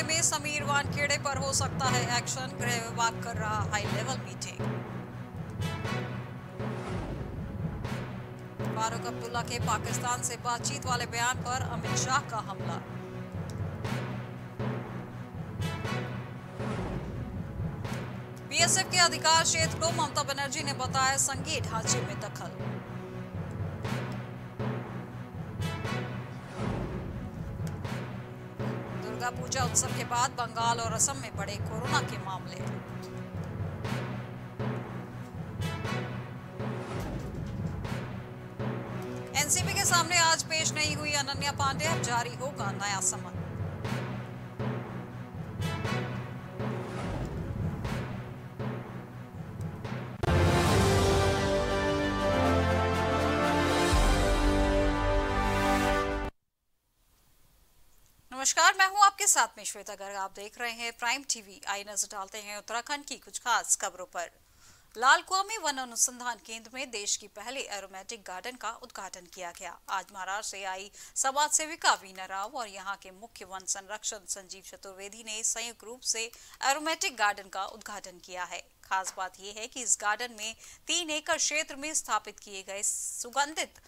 मामले में समीर वानखेड़े पर हो सकता है एक्शन, गृह विभाग कर रहा high level meeting. Farooq Abdullah के पाकिस्तान से बातचीत वाले बयान पर अमित शाह का हमला। बीएसएफ के अधिकार क्षेत्र को ममता बनर्जी ने बताया संघीय ढांचे में दखल। दुर्गा पूजा उत्सव के बाद बंगाल और असम में बढ़े कोरोना के मामले। एनसीपी के सामने आज पेश नहीं हुई अनन्या पांडे, अब जारी होगा नया समन। नमस्कार, मैं हूं आपके साथ में श्वेता गर्ग। आप देख रहे हैं प्राइम टीवी। आई नजर डालते हैं उत्तराखंड की कुछ खास खबरों पर। लाल कुआं में वन अनुसंधान केंद्र में देश की पहले एरोमेटिक गार्डन का उद्घाटन किया गया। आज महाराष्ट्र से आई समाज सेविका वीना राव और यहाँ के मुख्य वन संरक्षण संजीव चतुर्वेदी ने संयुक्त रूप से एरोमेटिक गार्डन का उद्घाटन किया है। खास बात यह है कि इस गार्डन में 3 एकड़ क्षेत्र में स्थापित किए गए सुगंधित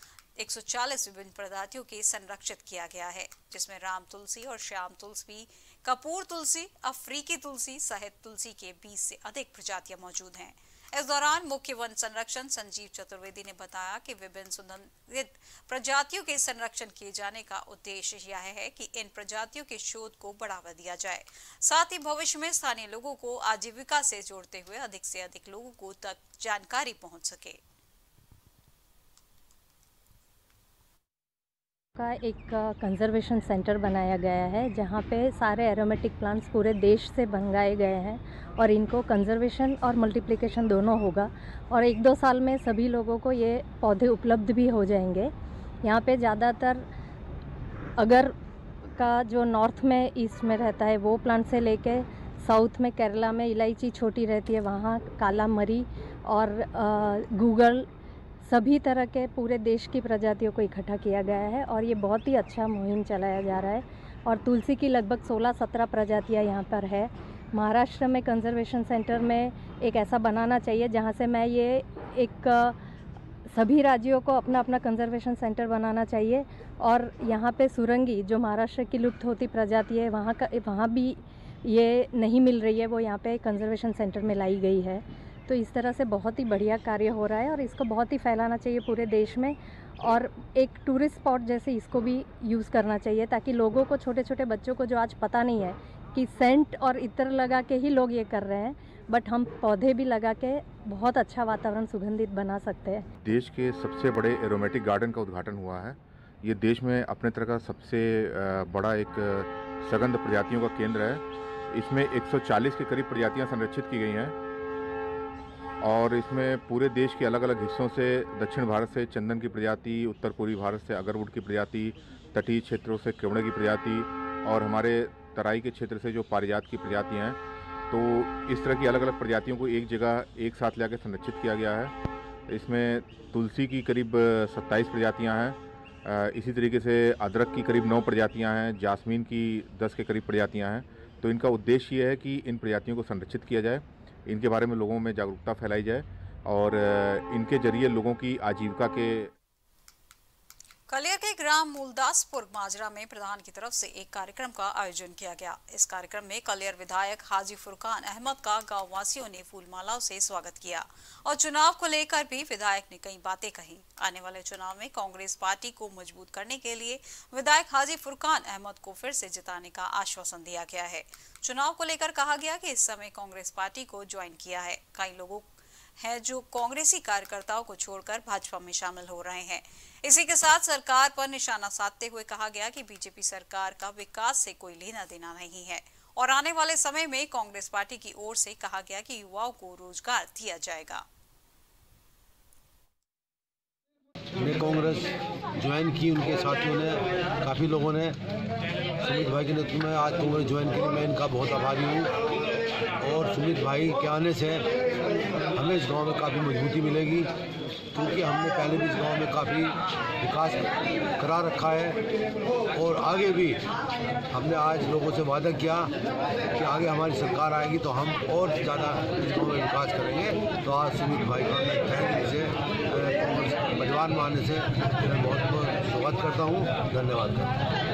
140 विभिन्न प्रजातियों के संरक्षित किया गया है, जिसमें राम तुलसी और श्याम तुलसी, कपूर तुलसी, अफ्रीकी तुलसी सहित तुलसी के 20 से अधिक प्रजातियां मौजूद हैं। इस दौरान मुख्य वन संरक्षण संजीव चतुर्वेदी ने बताया कि विभिन्न सुगंधित प्रजातियों के संरक्षण किए जाने का उद्देश्य यह है कि इन प्रजातियों के शोध को बढ़ावा दिया जाए, साथ ही भविष्य में स्थानीय लोगों को आजीविका से जोड़ते हुए अधिक से अधिक लोगों को तक जानकारी पहुँच सके। का एक कंजर्वेशन सेंटर बनाया गया है, जहाँ पे सारे एरोमेटिक प्लांट्स पूरे देश से मंगाए गए हैं और इनको कंजर्वेशन और मल्टीप्लिकेशन दोनों होगा और 1-2 साल में सभी लोगों को ये पौधे उपलब्ध भी हो जाएंगे। यहाँ पे ज़्यादातर अगर का जो नॉर्थ में ईस्ट में रहता है वो प्लांट से लेके साउथ में केरला में इलायची छोटी रहती है, वहाँ काला मरी और गूगल सभी तरह के पूरे देश की प्रजातियों को इकट्ठा किया गया है और ये बहुत ही अच्छा मुहिम चलाया जा रहा है। और तुलसी की लगभग 16-17 प्रजातियाँ यहाँ पर है। महाराष्ट्र में कंजर्वेशन सेंटर में एक ऐसा बनाना चाहिए जहाँ से मैं ये एक सभी राज्यों को अपना अपना कंजर्वेशन सेंटर बनाना चाहिए और यहाँ पे सुरंगी जो महाराष्ट्र की लुप्त होती प्रजाति है वहाँ भी ये नहीं मिल रही है, वो यहाँ पर कंजर्वेशन सेंटर में लाई गई है। तो इस तरह से बहुत ही बढ़िया कार्य हो रहा है और इसको बहुत ही फैलाना चाहिए पूरे देश में और एक टूरिस्ट स्पॉट जैसे इसको भी यूज़ करना चाहिए ताकि लोगों को, छोटे छोटे बच्चों को जो आज पता नहीं है कि सेंट और इत्र लगा के ही लोग ये कर रहे हैं, बट हम पौधे भी लगा के बहुत अच्छा वातावरण सुगंधित बना सकते हैं। देश के सबसे बड़े एरोमेटिक गार्डन का उद्घाटन हुआ है। ये देश में अपने तरह का सबसे बड़ा एक सगंध प्रजातियों का केंद्र है। इसमें 140 के करीब प्रजातियाँ संरक्षित की गई हैं और इसमें पूरे देश के अलग अलग हिस्सों से, दक्षिण भारत से चंदन की प्रजाति, उत्तर पूर्वी भारत से अगरवुड की प्रजाति, तटीय क्षेत्रों से केवड़े की प्रजाति और हमारे तराई के क्षेत्र से जो पारिजात की प्रजातियाँ हैं, तो इस तरह की अलग अलग प्रजातियों को एक जगह एक साथ लाकर संरक्षित किया गया है। इसमें तुलसी की करीब 27 प्रजातियाँ हैं, इसी तरीके से अदरक की करीब 9 प्रजातियाँ हैं, जासमीन की 10 के करीब प्रजातियाँ हैं। तो इनका उद्देश्य ये है कि इन प्रजातियों को संरक्षित किया जाए, इनके बारे में लोगों में जागरूकता फैलाई जाए और इनके जरिए लोगों की आजीविका के। कलियर के ग्राम मूलदासपुर माजरा में प्रधान की तरफ से एक कार्यक्रम का आयोजन किया गया। इस कार्यक्रम में कलियर विधायक हाजी फुरकान अहमद का गाँव वासियों ने फूलमालाओं से स्वागत किया और चुनाव को लेकर भी विधायक ने कई बातें कही। आने वाले चुनाव में कांग्रेस पार्टी को मजबूत करने के लिए विधायक हाजी फुरकान अहमद को फिर से जिताने का आश्वासन दिया गया है। चुनाव को लेकर कहा गया कि इस समय कांग्रेस पार्टी को ज्वाइन किया है, कई लोगों है जो कांग्रेसी कार्यकर्ताओं को छोड़कर भाजपा में शामिल हो रहे हैं। इसी के साथ सरकार पर निशाना साधते हुए कहा गया कि बीजेपी सरकार का विकास से कोई लेना देना नहीं है और आने वाले समय में कांग्रेस पार्टी की ओर से कहा गया कि युवाओं को रोजगार दिया जाएगा। कांग्रेस ज्वाइन की, उनके साथियों ने, काफी लोगों ने सुमित भाई के नेतृत्व में आज कांग्रेस ज्वाइन की, मैं इनका बहुत आभारी हूँ। और सुमित भाई के आने से हमें इस गांव में काफ़ी मजबूती मिलेगी, क्योंकि हमने पहले भी इस गांव में काफ़ी विकास करा रखा है और आगे भी हमने आज लोगों से वादा किया कि आगे हमारी सरकार आएगी तो हम और ज़्यादा इस गाँव में विकास करेंगे। तो आज सुमित भाई का मैं तहे दिल से कांग्रेस मेजबान मानने से मैं बहुत बहुत स्वागत करता हूँ, धन्यवाद करता हूँ।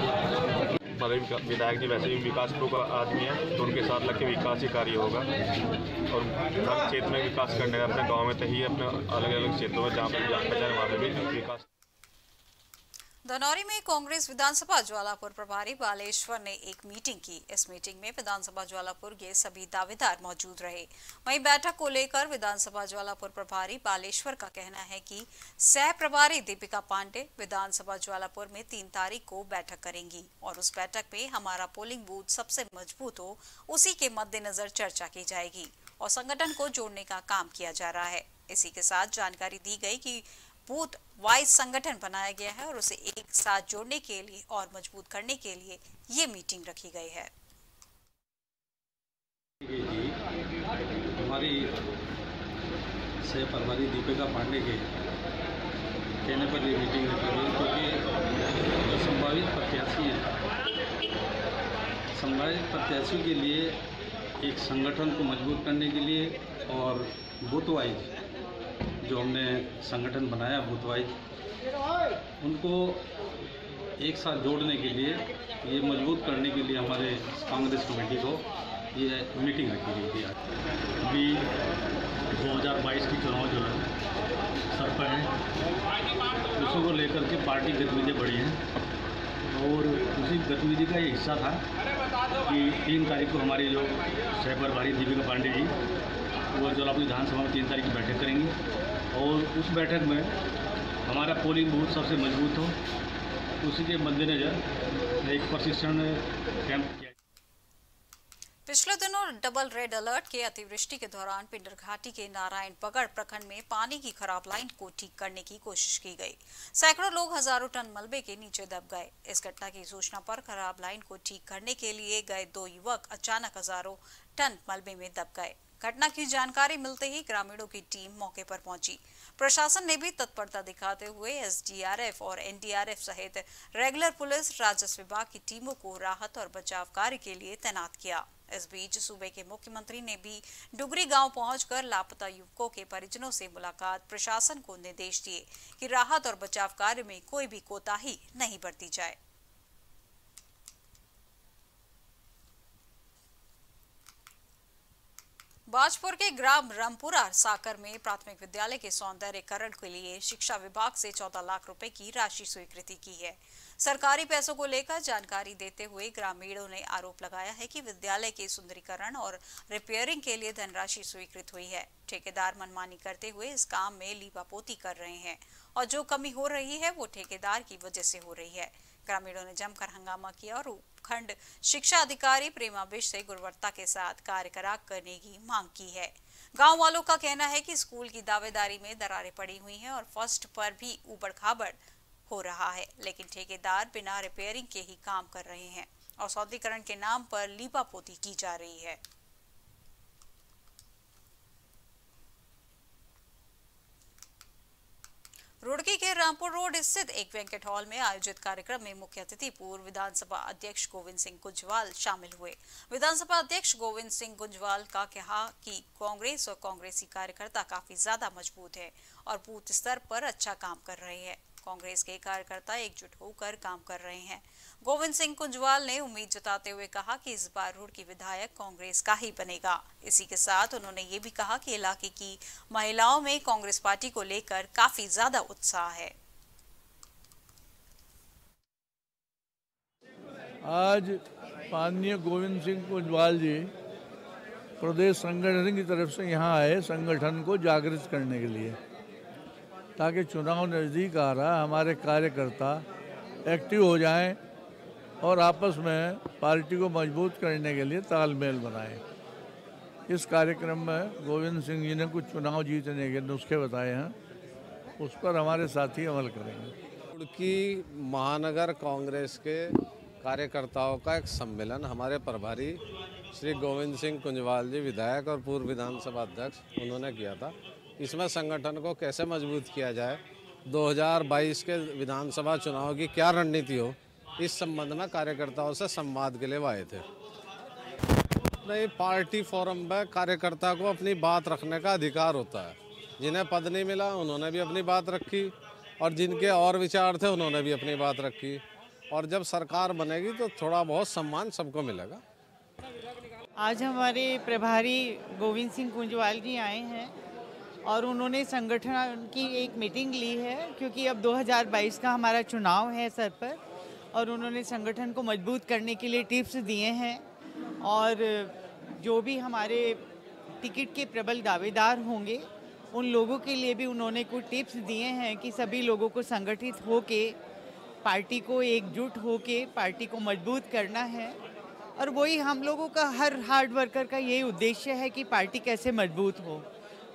विधायक जी वैसे भी विकास प्रो का आदमी है, तो उनके साथ लग के विकास ही कार्य होगा और हर क्षेत्र में विकास करने का, अपने गांव में तो ही अपने अलग अलग क्षेत्रों में जहाँ पर जान पहचान वहाँ पर भी विकास। धनौरी में कांग्रेस विधानसभा ज्वालापुर प्रभारी बालेश्वर ने एक मीटिंग की। इस मीटिंग में विधानसभा ज्वालापुर के सभी दावेदार मौजूद रहे। वहीं बैठक को लेकर विधानसभा ज्वालापुर प्रभारी बालेश्वर का कहना है कि सह प्रभारी दीपिका पांडे विधानसभा ज्वालापुर में 3 तारीख को बैठक करेंगी और उस बैठक में हमारा पोलिंग बूथ सबसे मजबूत हो उसी के मद्देनजर चर्चा की जाएगी और संगठन को जोड़ने का काम किया जा रहा है। इसी के साथ जानकारी दी गई कि बूथ वाइज संगठन बनाया गया है और उसे एक साथ जोड़ने के लिए और मजबूत करने के लिए ये मीटिंग रखी गई है। हमारी से प्रभारी दीपिका पांडे के कहने पर ये मीटिंग रखी गई, क्योंकि जो संभावित प्रत्याशी हैं, संभावित प्रत्याशी के लिए एक संगठन को मजबूत करने के लिए और बूथ वाइज जो हमने संगठन बनाया बूथ वाइज, उनको एक साथ जोड़ने के लिए, ये मजबूत करने के लिए हमारे कांग्रेस कमेटी को ये मीटिंग रखी गई थी। अभी 2022 की चुनाव जो है सर पर है, उसको लेकर के पार्टी गतिविधियाँ बढ़ी हैं और उसी गतिविधि का ये हिस्सा था कि 3 तारीख को हमारी जो सह प्रभारी दीपिका पांडे जी वो जलापुर विधानसभा में 3 तारीख की बैठक करेंगे और उस बैठक में हमारा पोलिंग बूथ सबसे मजबूत हो उसी के मद्देनजर एक प्रशिक्षण कैंप किया। पिछले दिनों डबल रेड अलर्ट के अतिवृष्टि के दौरान पिंडर घाटी के नारायण बगड़ प्रखंड में पानी की खराब लाइन को ठीक करने की कोशिश की गई। सैकड़ों लोग हजारों टन मलबे के नीचे दब गए। इस घटना की सूचना पर खराब लाइन को ठीक करने के लिए गए 2 युवक अचानक हजारों टन मलबे में दब गए। घटना की जानकारी मिलते ही ग्रामीणों की टीम मौके पर पहुंची। प्रशासन ने भी तत्परता दिखाते हुए एसडीआरएफ और एनडीआरएफ सहित रेगुलर पुलिस, राजस्व विभाग की टीमों को राहत और बचाव कार्य के लिए तैनात किया। इस बीच सूबे के मुख्यमंत्री ने भी डुगरी गांव पहुंचकर लापता युवकों के परिजनों से मुलाकात, प्रशासन को निर्देश दिए कि राहत और बचाव कार्य में कोई भी कोताही नहीं बरती जाए। बाजपुर के ग्राम रामपुरा साकर में प्राथमिक विद्यालय के सौंदर्यकरण के लिए शिक्षा विभाग से 14 लाख रुपए की राशि स्वीकृति की है। सरकारी पैसों को लेकर जानकारी देते हुए ग्रामीणों ने आरोप लगाया है कि विद्यालय के सुंदरीकरण और रिपेयरिंग के लिए धनराशि स्वीकृत हुई है। ठेकेदार मनमानी करते हुए इस काम में लीपापोती कर रहे हैं और जो कमी हो रही है वो ठेकेदार की वजह से हो रही है। ग्रामीणों ने जमकर हंगामा किया और उपखंड शिक्षा अधिकारी प्रेमाविश से गुणवत्ता के साथ कार्य करने की मांग की है। गांव वालों का कहना है कि स्कूल की दावेदारी में दरारें पड़ी हुई हैं और फर्स्ट पर भी ऊबड़ खाबड़ हो रहा है, लेकिन ठेकेदार बिना रिपेयरिंग के ही काम कर रहे हैं और सौंदर्यकरण के नाम पर लीपापोती की जा रही है। रुड़की के रामपुर रोड स्थित एक बैंकेट हॉल में आयोजित कार्यक्रम में मुख्य अतिथि पूर्व विधानसभा अध्यक्ष गोविंद सिंह गुजवाल शामिल हुए। विधानसभा अध्यक्ष गोविंद सिंह गुजवाल का कहा कि कांग्रेस और कांग्रेसी कार्यकर्ता काफी ज्यादा मजबूत है और बूथ स्तर पर अच्छा काम कर रहे हैं। कांग्रेस के कार्यकर्ता एकजुट होकर काम कर रहे हैं। गोविंद सिंह गुजवाल ने उम्मीद जताते हुए कहा कि इस बार रुड़की विधायक कांग्रेस का ही बनेगा। इसी के साथ उन्होंने ये भी कहा कि इलाके की महिलाओं में कांग्रेस पार्टी को लेकर काफी ज्यादा उत्साह है। आज माननीय गोविंद सिंह गुजवाल जी प्रदेश संगठन की तरफ से यहाँ आए, संगठन को जागृत करने के लिए, ताकि चुनाव नज़दीक आ रहा है, हमारे कार्यकर्ता एक्टिव हो जाएं और आपस में पार्टी को मजबूत करने के लिए तालमेल बनाएं। इस कार्यक्रम में गोविंद सिंह जी ने कुछ चुनाव जीतने के नुस्खे बताए हैं, उस पर हमारे साथी अमल करेंगे। रुड़की महानगर कांग्रेस के कार्यकर्ताओं का एक सम्मेलन हमारे प्रभारी श्री गोविंद सिंह गुजवाल जी विधायक और पूर्व विधानसभा अध्यक्ष उन्होंने किया था। इसमें संगठन को कैसे मजबूत किया जाए, 2022 के विधानसभा चुनाव की क्या रणनीति हो, इस संबंध में कार्यकर्ताओं से संवाद के लिए आए थे। नई पार्टी फोरम में कार्यकर्ता को अपनी बात रखने का अधिकार होता है। जिन्हें पद नहीं मिला उन्होंने भी अपनी बात रखी और जिनके और विचार थे उन्होंने भी अपनी बात रखी, और जब सरकार बनेगी तो थोड़ा बहुत सम्मान सबको मिलेगा। आज हमारे प्रभारी गोविंद सिंह गुजवाल जी आए हैं और उन्होंने संगठन की एक मीटिंग ली है, क्योंकि अब 2022 का हमारा चुनाव है सर पर, और उन्होंने संगठन को मजबूत करने के लिए टिप्स दिए हैं। और जो भी हमारे टिकट के प्रबल दावेदार होंगे उन लोगों के लिए भी उन्होंने कुछ टिप्स दिए हैं कि सभी लोगों को संगठित होके पार्टी को एकजुट होके पार्टी को मजबूत करना है। और वही हम लोगों का हर हार्ड वर्कर का यही उद्देश्य है कि पार्टी कैसे मजबूत हो।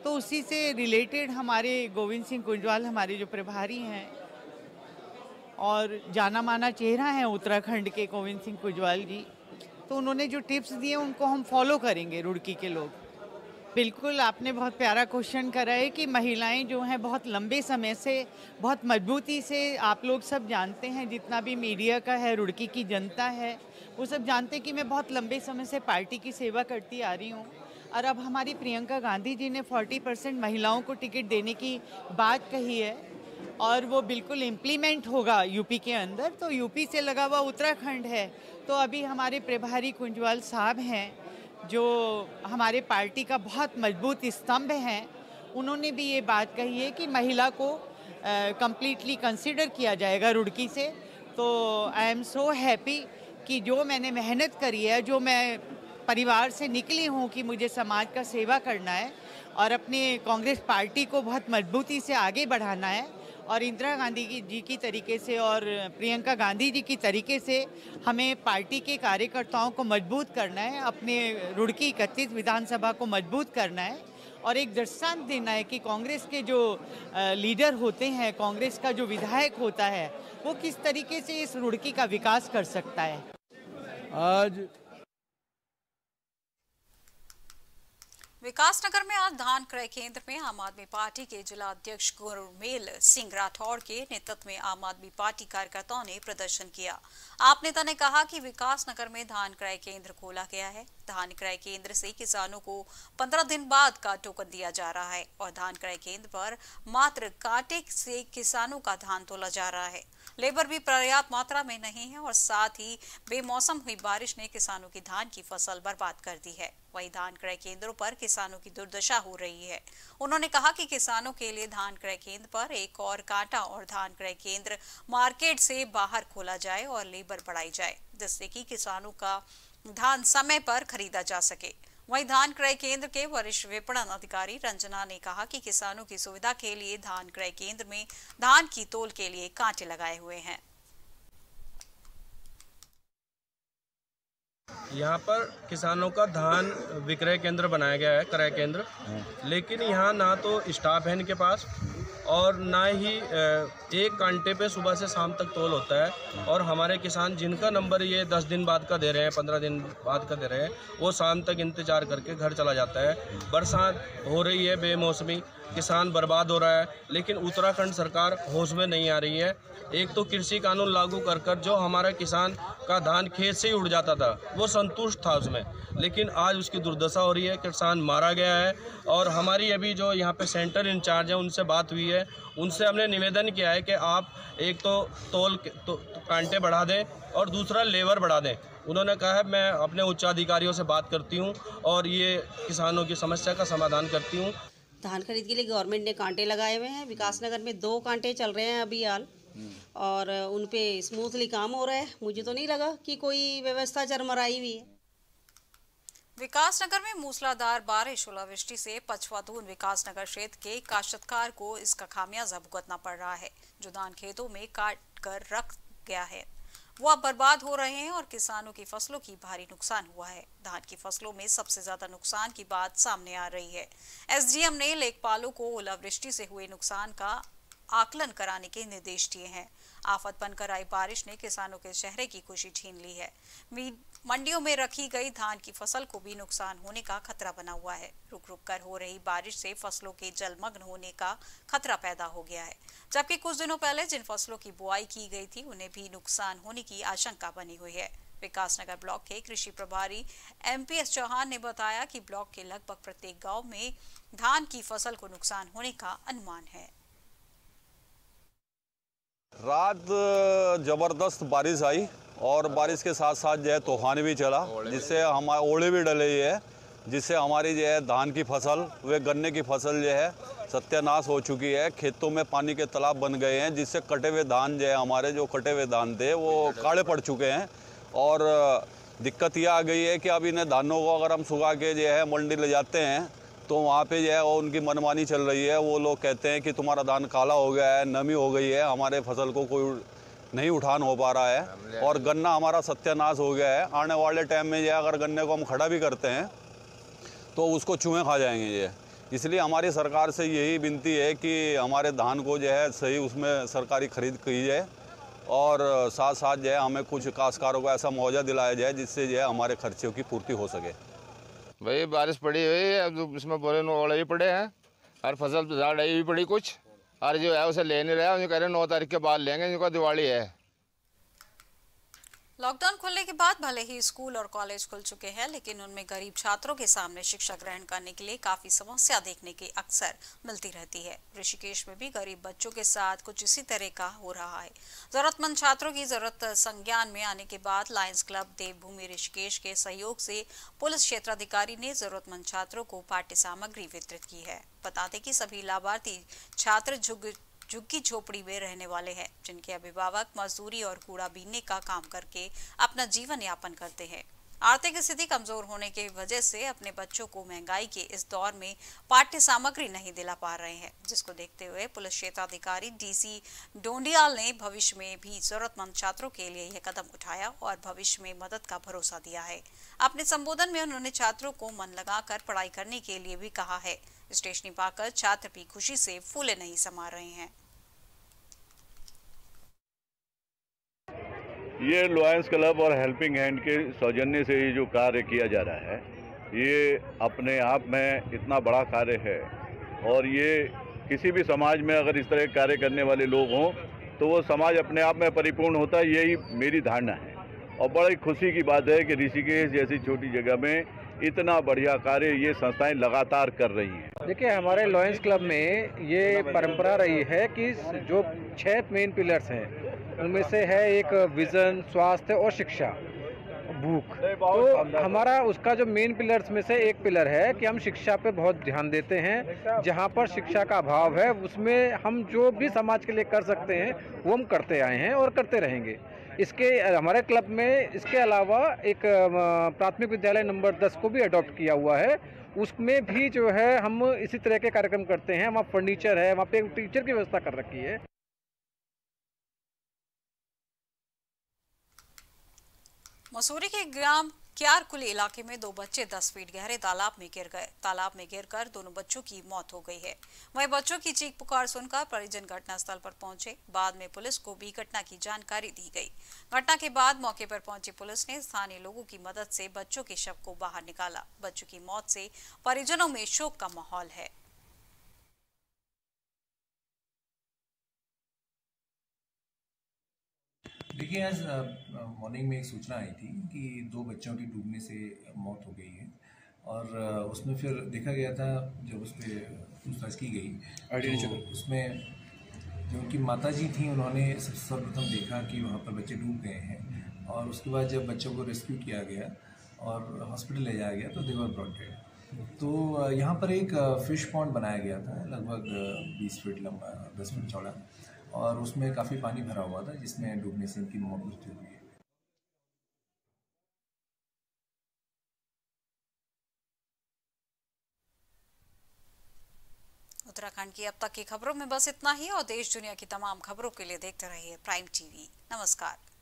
तो उसी से रिलेटेड हमारे गोविंद सिंह गुजवाल हमारे जो प्रभारी हैं और जाना माना चेहरा हैं उत्तराखंड के गोविंद सिंह गुजवाल जी, तो उन्होंने जो टिप्स दिए उनको हम फॉलो करेंगे रुड़की के लोग। बिल्कुल आपने बहुत प्यारा क्वेश्चन करा है कि महिलाएं जो हैं बहुत लंबे समय से बहुत मजबूती से, आप लोग सब जानते हैं जितना भी मीडिया का है, रुड़की की जनता है, वो सब जानते हैं कि मैं बहुत लंबे समय से पार्टी की सेवा करती आ रही हूँ। और अब हमारी प्रियंका गांधी जी ने 40% महिलाओं को टिकट देने की बात कही है और वो बिल्कुल इम्प्लीमेंट होगा यूपी के अंदर। तो यूपी से लगा हुआ उत्तराखंड है, तो अभी हमारे प्रभारी गुजवाल साहब हैं जो हमारे पार्टी का बहुत मजबूत स्तंभ हैं, उन्होंने भी ये बात कही है कि महिला को कम्प्लीटली कंसिडर किया जाएगा रुड़की से। तो आई एम सो हैप्पी कि जो मैंने मेहनत करी है, जो मैं परिवार से निकली हूँ कि मुझे समाज का सेवा करना है और अपने कांग्रेस पार्टी को बहुत मजबूती से आगे बढ़ाना है, और इंदिरा गांधी जी की तरीके से और प्रियंका गांधी जी की तरीके से हमें पार्टी के कार्यकर्ताओं को मजबूत करना है, अपने रुड़की 31 विधानसभा को मजबूत करना है और एक दृष्टांत देना है कि कांग्रेस के जो लीडर होते हैं, कांग्रेस का जो विधायक होता है, वो किस तरीके से इस रुड़की का विकास कर सकता है। आज विकासनगर में आज धान क्रय केंद्र में आम आदमी पार्टी के जिला अध्यक्ष गुरमेल सिंह राठौर के नेतृत्व में आम आदमी पार्टी कार्यकर्ताओं ने प्रदर्शन किया। आप नेता ने कहा कि विकासनगर में धान क्रय केंद्र खोला गया है। धान क्रय केंद्र से किसानों को 15 दिन बाद का टोकन दिया जा रहा है और धान क्रय केंद्र पर मात्र कांटे से किसानों का धान तोला जा रहा है। लेबर भी पर्याप्त मात्रा में नहीं है और साथ ही बेमौसम हुई बारिश ने किसानों की धान की फसल बर्बाद कर दी है। वहीं धान क्रय केंद्रों पर किसानों की दुर्दशा हो रही है। उन्होंने कहा कि किसानों के लिए धान क्रय केंद्र पर एक और कांटा और धान क्रय केंद्र मार्केट से बाहर खोला जाए और लेबर बढ़ाई जाए, जिससे कि किसानों का धान समय पर खरीदा जा सके। वहीं धान क्रय केंद्र के वरिष्ठ विपणन अधिकारी रंजना ने कहा कि किसानों की सुविधा के लिए धान क्रय केंद्र में धान की तौल के लिए कांटे लगाए हुए हैं। यहाँ पर किसानों का धान विक्रय केंद्र बनाया गया है, क्रय केंद्र, लेकिन यहाँ ना तो स्टाफ है इनके पास और ना ही एक कांटे पे सुबह से शाम तक तोल होता है। और हमारे किसान जिनका नंबर ये 10 दिन बाद का दे रहे हैं, 15 दिन बाद का दे रहे हैं, वो शाम तक इंतजार करके घर चला जाता है। बरसात हो रही है बेमौसमी, किसान बर्बाद हो रहा है, लेकिन उत्तराखंड सरकार होश में नहीं आ रही है। एक तो कृषि कानून लागू कर कर जो हमारा किसान का धान खेत से ही उड़ जाता था वो संतुष्ट था उसमें, लेकिन आज उसकी दुर्दशा हो रही है। किसान मारा गया है और हमारी अभी जो यहाँ पे सेंटर इंचार्ज है उनसे बात हुई है, उनसे हमने निवेदन किया है कि आप एक तो तोल कांटे बढ़ा दें और दूसरा लेबर बढ़ा दें। उन्होंने कहा है मैं अपने उच्चाधिकारियों से बात करती हूँ और ये किसानों की समस्या का समाधान करती हूँ। धान खरीद के लिए गवर्नमेंट ने कांटे लगाए हुए हैं। विकासनगर में 2 कांटे चल रहे हैं अभी हाल, और उन पे स्मूथली काम हो रहा है। मुझे तो नहीं लगा कि कोई व्यवस्था चरमराई हुई है। विकासनगर में मूसलाधार बारिश ओलावृष्टि से पचवाधून विकासनगर क्षेत्र के काश्तकार को इसका खामियाजा भुगतना पड़ रहा है। जो धान खेतों में काट कर रख गया है वो अब बर्बाद हो रहे हैं और किसानों की फसलों की भारी नुकसान हुआ है। धान की फसलों में सबसे ज्यादा नुकसान की बात सामने आ रही है। एसडीएम ने लेखपालों को ओलावृष्टि से हुए नुकसान का आकलन कराने के निर्देश दिए हैं। आफत बनकर आई बारिश ने किसानों के चेहरे की खुशी छीन ली है। मंडियों में रखी गई धान की फसल को भी नुकसान होने का खतरा बना हुआ है। रुक रुक कर हो रही बारिश से फसलों के जलमग्न होने का खतरा पैदा हो गया है, जबकि कुछ दिनों पहले जिन फसलों की बुआई की गई थी उन्हें भी नुकसान होने की आशंका बनी हुई है। विकासनगर ब्लॉक के कृषि प्रभारी MPS चौहान ने बताया कि ब्लॉक के लगभग प्रत्येक गांव में धान की फसल को नुकसान होने का अनुमान है। रात जबरदस्त बारिश आई और बारिश के साथ साथ जो है तूफान भी चला, जिससे हमारे ओले भी डले हुए हैं, जिससे हमारी जो है धान की फसल व गन्ने की फसल जो है सत्यानाश हो चुकी है। खेतों में पानी के तालाब बन गए हैं, जिससे कटे हुए धान जो है हमारे जो कटे हुए धान थे वो काले पड़ चुके हैं। और दिक्कत यह आ गई है कि अब इन्हें धानों को अगर हम सुखा के जो है मंडी ले जाते हैं तो वहाँ पे जो है वो उनकी मनमानी चल रही है। वो लोग कहते हैं कि तुम्हारा धान काला हो गया है, नमी हो गई है, हमारे फसल को कोई नहीं उठान हो पा रहा है और गन्ना हमारा सत्यानाश हो गया है। आने वाले टाइम में जो अगर गन्ने को हम खड़ा भी करते हैं तो उसको चूहे खा जाएंगे ये। इसलिए हमारी सरकार से यही विनती है कि हमारे धान को जो है सही उसमें सरकारी खरीद की जाए और साथ साथ जो है हमें कुछ काश्तकारों को ऐसा मुआवजा दिलाया जाए जिससे जो है हमारे खर्चे की पूर्ति हो सके। भाई बारिश पड़ी हुई है, अब इसमें बोरे ओले भी पड़े हैं और फसल झाड़ भी पड़ी कुछ, और जो है उसे ले नहीं रहा, उन्हें कह रहे 9 तारीख के बाद लेंगे, जिनका दिवाली है। लॉकडाउन खुलने के बाद भले ही स्कूल और कॉलेज खुल चुके हैं, लेकिन उनमें गरीब छात्रों के सामने शिक्षा ग्रहण करने के लिए काफी समस्या देखने की अक्सर मिलती रहती है। ऋषिकेश में भी गरीब बच्चों के साथ कुछ इसी तरह का हो रहा है। जरूरतमंद छात्रों की जरूरत संज्ञान में आने के बाद लायंस क्लब देवभूमि ऋषिकेश के सहयोग से पुलिस क्षेत्राधिकारी ने जरूरतमंद छात्रों को पाठ्य सामग्री वितरित की है। बताते कि सभी लाभार्थी छात्र झुग्गी झोपड़ी में रहने वाले हैं, जिनके अभिभावक मजदूरी और कूड़ा बीनने का काम करके अपना जीवन यापन करते हैं। आर्थिक स्थिति कमजोर होने की वजह से अपने बच्चों को महंगाई के इस दौर में पाठ्य सामग्री नहीं दिला पा रहे हैं, जिसको देखते हुए पुलिस क्षेत्राधिकारी DC डोंडियाल ने भविष्य में भी जरूरतमंद छात्रों के लिए यह कदम उठाया और भविष्य में मदद का भरोसा दिया है। अपने संबोधन में उन्होंने छात्रों को मन लगाकर पढ़ाई करने के लिए भी कहा है। स्टेशनी पाकर छात्र भी खुशी से फूले नहीं समा रहे हैं। ये लायंस क्लब और हेल्पिंग हैंड के सौजन्य से ये जो कार्य किया जा रहा है ये अपने आप में इतना बड़ा कार्य है, और ये किसी भी समाज में अगर इस तरह कार्य करने वाले लोग हों तो वो समाज अपने आप में परिपूर्ण होता है, यही मेरी धारणा है। और बड़ी खुशी की बात है कि ऋषिकेश जैसी छोटी जगह में इतना बढ़िया कार्य ये संस्थाएं लगातार कर रही हैं। देखिए, हमारे लायंस क्लब में ये परंपरा रही है कि जो 6 मेन पिलर्स हैं उनमें से है एक विजन, स्वास्थ्य और शिक्षा, भूख। तो हमारा उसका जो मेन पिलर्स में से एक पिलर है कि हम शिक्षा पे बहुत ध्यान देते हैं। जहाँ पर शिक्षा का अभाव है उसमें हम जो भी समाज के लिए कर सकते हैं वो हम करते आए हैं और करते रहेंगे। इसके हमारे क्लब में इसके अलावा एक प्राथमिक विद्यालय नंबर 10 को भी अडॉप्ट किया हुआ है, उसमें भी जो है हम इसी तरह के कार्यक्रम करते हैं। वहाँ फर्नीचर है, वहाँ पे एक टीचर की व्यवस्था कर रखी है। मसूरी के ग्राम क्यारकुली इलाके में 2 बच्चे 10 फीट गहरे तालाब में गिर गए। तालाब में गिरकर दोनों बच्चों की मौत हो गई है। वहीं बच्चों की चीख पुकार सुनकर परिजन घटनास्थल पर पहुंचे। बाद में पुलिस को भी घटना की जानकारी दी गई। घटना के बाद मौके पर पहुंची पुलिस ने स्थानीय लोगों की मदद से बच्चों के शव को बाहर निकाला। बच्चों की मौत से परिजनों में शोक का माहौल है। देखिए, आज मॉर्निंग में एक सूचना आई थी कि 2 बच्चों की डूबने से मौत हो गई है, और उसमें फिर देखा गया था जब उस पर पूछताछ की गई तो उसमें जो उनकी माता जी थी उन्होंने सर्वप्रथम देखा कि वहाँ पर बच्चे डूब गए हैं, और उसके बाद जब बच्चों को रेस्क्यू किया गया और हॉस्पिटल ले जाया गया तो दे वर ब्रॉट डेड। तो यहाँ पर एक फिश पॉन्ड बनाया गया था, लगभग 20 फीट लंबा, 10 फीट चौड़ा, और उसमें काफ़ी पानी भरा हुआ था जिसमें डूबने से इनकी मौत हुई है। उत्तराखंड की अब तक की खबरों में बस इतना ही, और देश दुनिया की तमाम खबरों के लिए देखते रहिए प्राइम टीवी। नमस्कार।